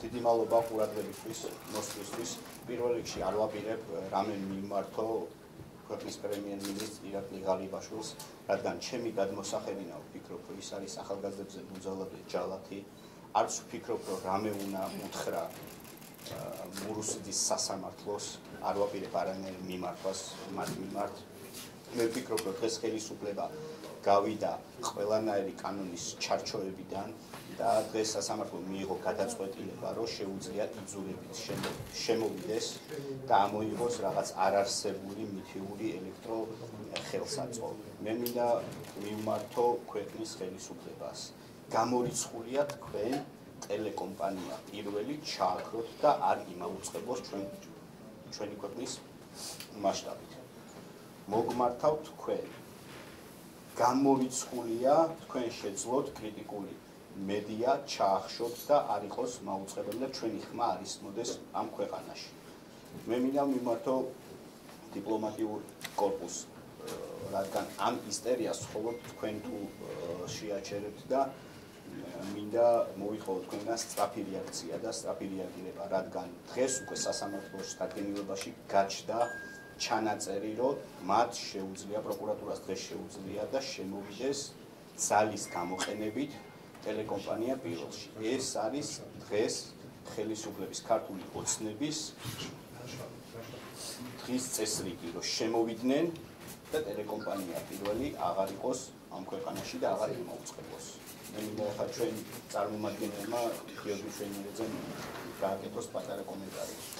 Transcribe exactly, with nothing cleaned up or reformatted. Didi maloba ყურადღებისთვის, მოსვლისთვის, პირველ რიგში არ ვაპირებ რამემ მიმართო ქვეყნის პრემიერ-მინისტრ ირაკლი ღალიბაშვილს, რადგან ჩემი გადმოსახედინა ვფიქრობ, რომ ის არის ახალგაზრდებზე მუძალადე ჯალათი, არც ვფიქრობ, რომ რამე უნდა უთხრა მურუსიძის სასამართლოს, არ ვაპირებ არანაირ მიმართვას მათ მიმართ. მე ვფიქრობ, რომ დღეს ხელისუფლება გავიდა ყველანაირი კანონის ჩარჩოებიდან და დღეს სასამართლომ მიიღო გადაწყვეტილება, რომ შეუძლიათ იძულებით შემოვიდეს და ამოიღოს რაღაც არარსებული მითიური ელექტროხელსაწყო. მე მინდა მივმართო ქვეყნის ხელისუფლებას. გამორიცხულია თქვენ ტელეკომპანია პირველი ჩააქროთ და არ იმაუწყებოს ჩვენი ქვეყნის მასშტაბით. მოგმართავთ თქვენ. გამორიცხულია თქვენ შეძლოთ კრიტიკული მედია ჩაახშოთ და არ იყოს მაუწყებელი და ჩვენი ხმა არ ისმოდეს ამ ქვეყანაში. მე მინდა მიმართო დიპლომატიურ კორპუსს, რადგან ამ ისტორიას ხოლმე თქვენ თუ შეაჩერებთ და მინდა მოიხმოთ თქვენას სწრაფი რეაქცია და სწრაფი რეაგირება, რადგან დღეს უკვე სასამართლოს დადგენილებაში გაჩნდა ჩანაწერი, რომ მათ შეუძლია პროკურატურას დღეს შეუძლია და შემოვიდეს ძალის გამოყენებით ტელეკომპანია პირველში. ეს არის დღეს ხელისუფლების ქართული ოცნების დღის წესრიგი, რომ შემოვიდნენ და ტელეკომპანია პირველი აღარ იყოს ამ ქვეყანაში და აღარ იმოუწყებოს. მე მინდა ახლა ჩვენ წარმომადგენლებმა გიორგი შვენიძემ გააკეთოს პატარა კომენტარი.